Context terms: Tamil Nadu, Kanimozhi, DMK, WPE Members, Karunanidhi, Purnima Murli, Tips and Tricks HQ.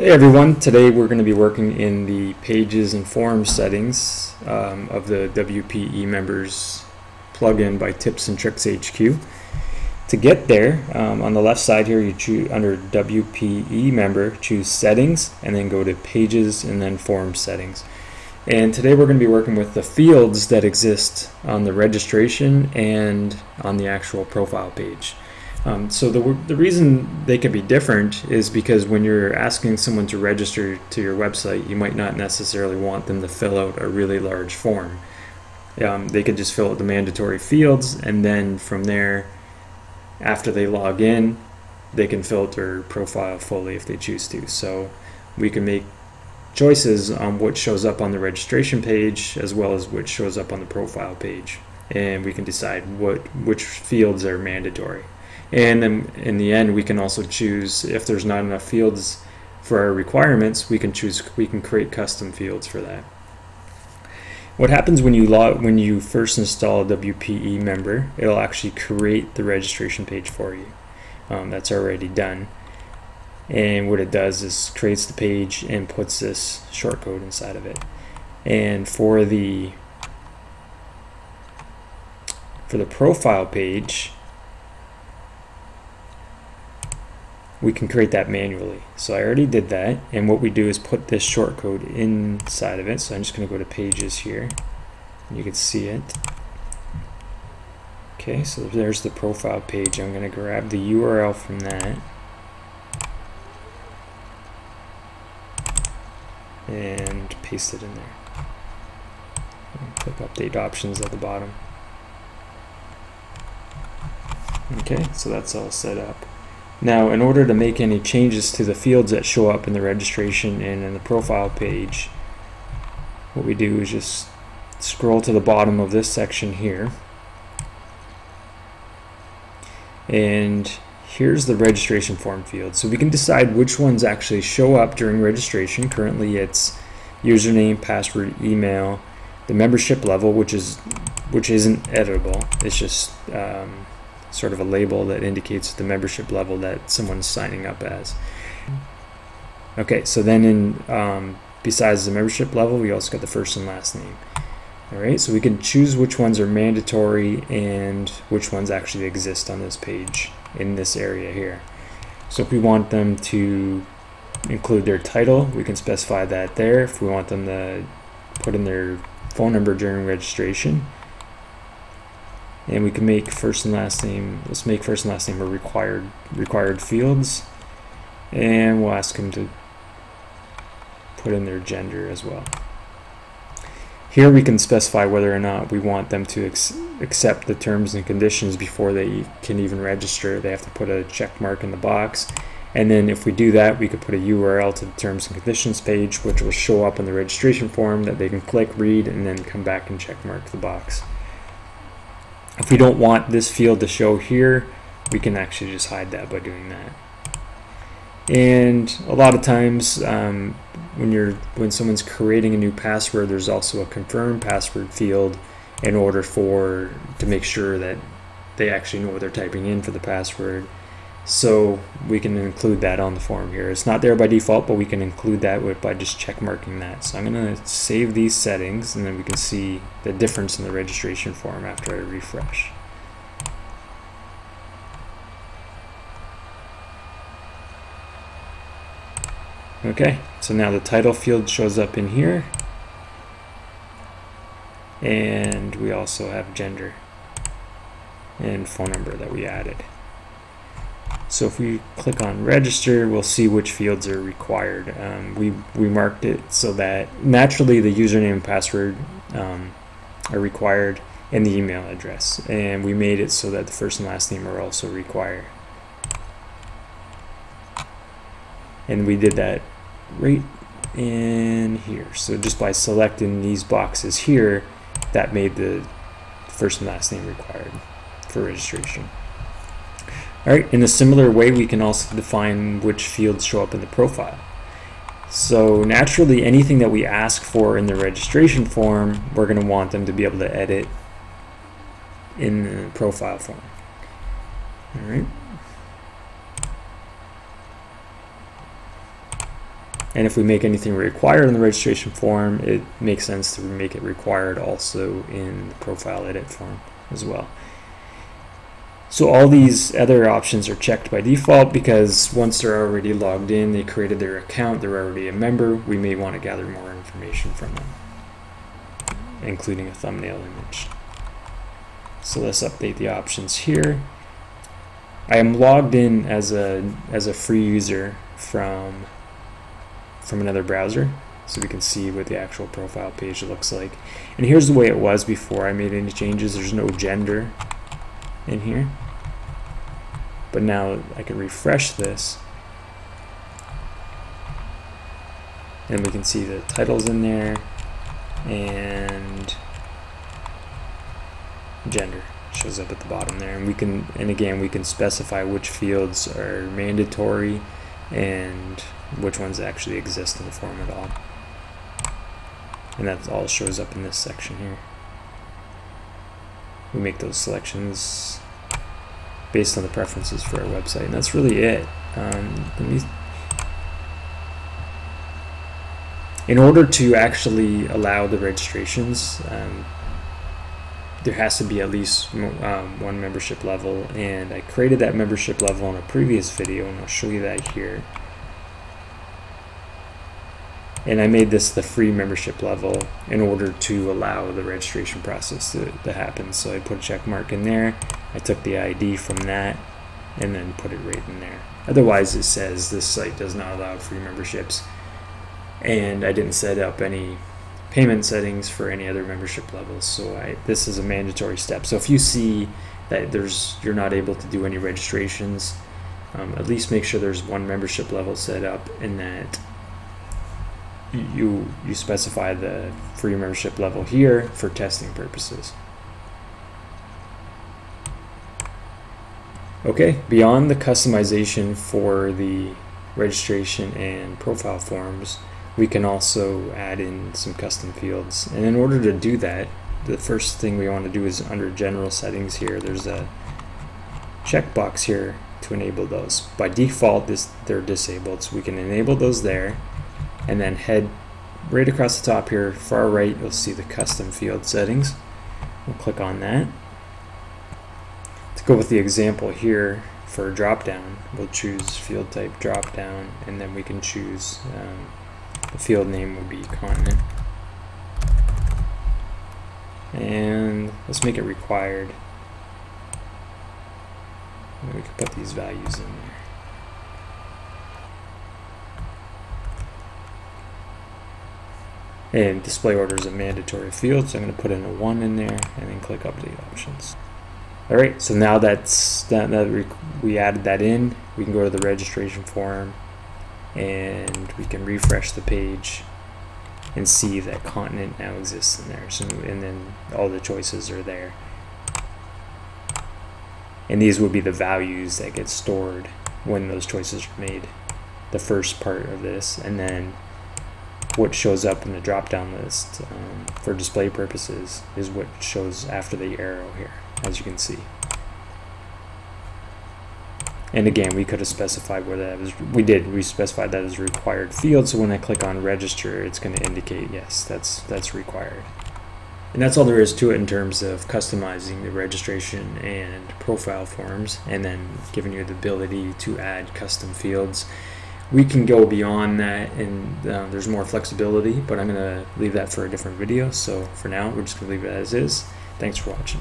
Hey everyone, today we're going to be working in the pages and forms settings of the WPE Members plugin by Tips and Tricks HQ. To get there, on the left side here, you choose under WPE Member, choose Settings, and then go to Pages and then Form Settings. And today we're going to be working with the fields that exist on the registration and on the actual profile page. So the reason they can be different is because when you're asking someone to register to your website, you might not necessarily want them to fill out a really large form. They could just fill out the mandatory fields, and then from there, after they log in, they can fill out their profile fully if they choose to. So we can make choices on what shows up on the registration page as well as what shows up on the profile page, and we can decide which fields are mandatory. And then in the end, we can also choose, if there's not enough fields for our requirements, we can create custom fields for that. What happens when you first install WPE Member, it'll actually create the registration page for you. That's already done. And what it does is creates the page and puts this shortcode inside of it. And for the profile page, we can create that manually. So I already did that, and what we do is put this shortcode inside of it. So I'm just going to go to Pages here, and you can see it. Okay, so there's the profile page. I'm going to grab the URL from that, and paste it in there. Click Update Options at the bottom. Okay, so that's all set up. Now, in order to make any changes to the fields that show up in the registration and in the profile page, what we do is just scroll to the bottom of this section here. And here's the registration form field. So we can decide which ones actually show up during registration. Currently, it's username, password, email, the membership level, which isn't editable. It's just sort of a label that indicates the membership level that someone's signing up as. Okay, so then in besides the membership level, we also got the first and last name. All right, so we can choose which ones are mandatory and which ones actually exist on this page in this area here. So if we want them to include their title, we can specify that there. If we want them to put in their phone number during registration, and we can make first and last name. Let's make first and last name a required fields, and we'll ask them to put in their gender as well. Here we can specify whether or not we want them to accept the terms and conditions before they can even register. They have to put a check mark in the box, and then if we do that, we could put a URL to the terms and conditions page, which will show up on the registration form that they can click, read, and then come back and check mark the box. If we don't want this field to show here, we can actually just hide that by doing that. And a lot of times when someone's creating a new password, there's also a confirm password field in order to make sure that they actually know what they're typing in for the password. So we can include that on the form here. It's not there by default, but we can include that by just check marking that. So I'm going to save these settings, and then we can see the difference in the registration form after I refresh. Okay, so now the title field shows up in here, and we also have gender and phone number that we added. So if we click on register, we'll see which fields are required. We marked it so that naturally the username and password are required, and the email address. And we made it so that the first and last name are also required. And we did that right in here. So just by selecting these boxes here, that made the first and last name required for registration. All right, in a similar way, we can also define which fields show up in the profile. So naturally, anything that we ask for in the registration form, we're going to want them to be able to edit in the profile form. All right. And if we make anything required in the registration form, it makes sense to make it required also in the profile edit form as well. So all these other options are checked by default because once they're already logged in, they created their account, they're already a member, we may want to gather more information from them, including a thumbnail image. So let's update the options here. I am logged in as a free user from another browser, so we can see what the actual profile page looks like. And here's the way it was before I made any changes. There's no gender in here, but now I can refresh this and we can see the title's in there and gender shows up at the bottom there, and we can, and again, we can specify which fields are mandatory and which ones actually exist in the form at all, and that all shows up in this section here. We make those selections based on the preferences for our website, and that's really it. In order to actually allow the registrations, there has to be at least one membership level, and I created that membership level in a previous video, and I'll show you that here. And I made this the free membership level in order to allow the registration process to happen. So I put a check mark in there, I took the ID from that, and then put it right in there. Otherwise it says this site does not allow free memberships, and I didn't set up any payment settings for any other membership levels, so this is a mandatory step. So if you see that you're not able to do any registrations, at least make sure there's one membership level set up, and that you specify the free membership level here for testing purposes. Okay, beyond the customization for the registration and profile forms, we can also add in some custom fields. And in order to do that, the first thing we want to do is under general settings here, there's a checkbox here to enable those. By default, they're disabled, so we can enable those there. And then head right across the top here, far right, you'll see the custom field settings. We'll click on that. To go with the example here for dropdown, we'll choose field type dropdown, and then we can choose the field name will be continent. And let's make it required. And we can put these values in there. And display order is a mandatory field, so I'm going to put in a 1 in there and then click update options. Alright, so now that we added that in, we can go to the registration form and we can refresh the page and see that continent now exists in there. So, and then all the choices are there, and these will be the values that get stored when those choices are made, the first part of this, and then what shows up in the drop-down list for display purposes is what shows after the arrow here, as you can see. And again, we could have specified where that was. We specified that as required field, so when I click on register, it's going to indicate yes, that's required. And that's all there is to it in terms of customizing the registration and profile forms, and then giving you the ability to add custom fields. We can go beyond that, and there's more flexibility, but I'm going to leave that for a different video. So for now, we're just going to leave it as is. Thanks for watching.